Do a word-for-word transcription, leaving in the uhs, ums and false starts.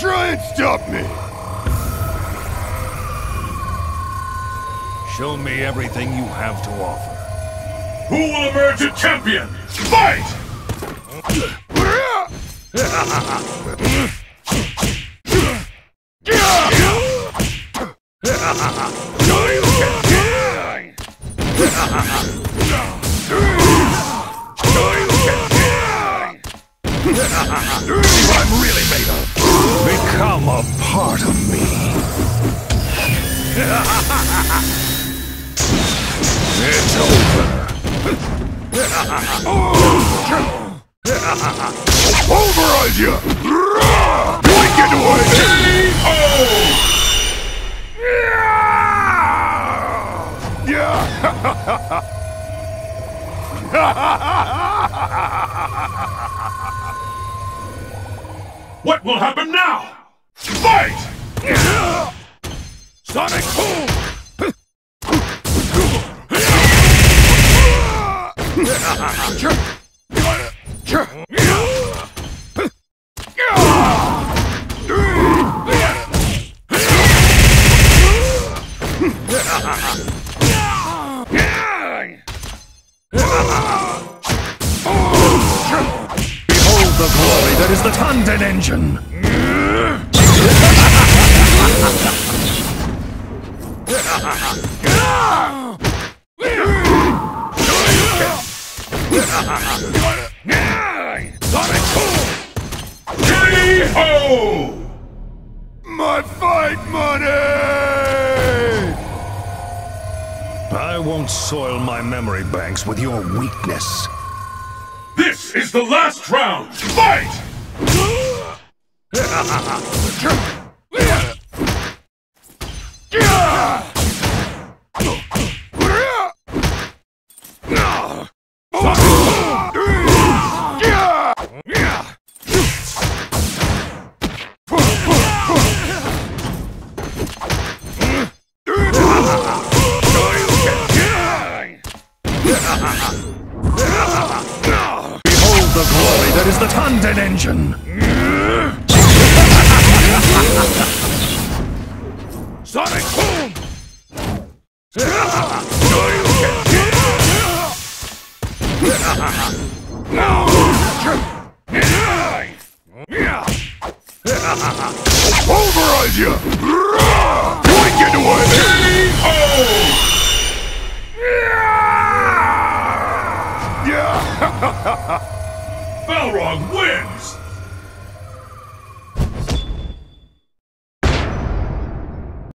Try and stop me! Show me everything you have to offer. Who will emerge a champion? Fight! What I'm really made of. Become a part of me. It's over. Over on you! Wicked way! What will happen now? Fight! Sonic Boom! Behold the glory that is the Tanden Engine! Sonic Boom! K O! My fight money! I won't soil my memory banks with your weakness. This is the last round! Fight! Behold the glory that is the Tanden Engine! Sonic Boom! Over on you! Wicked way! Balrog wins!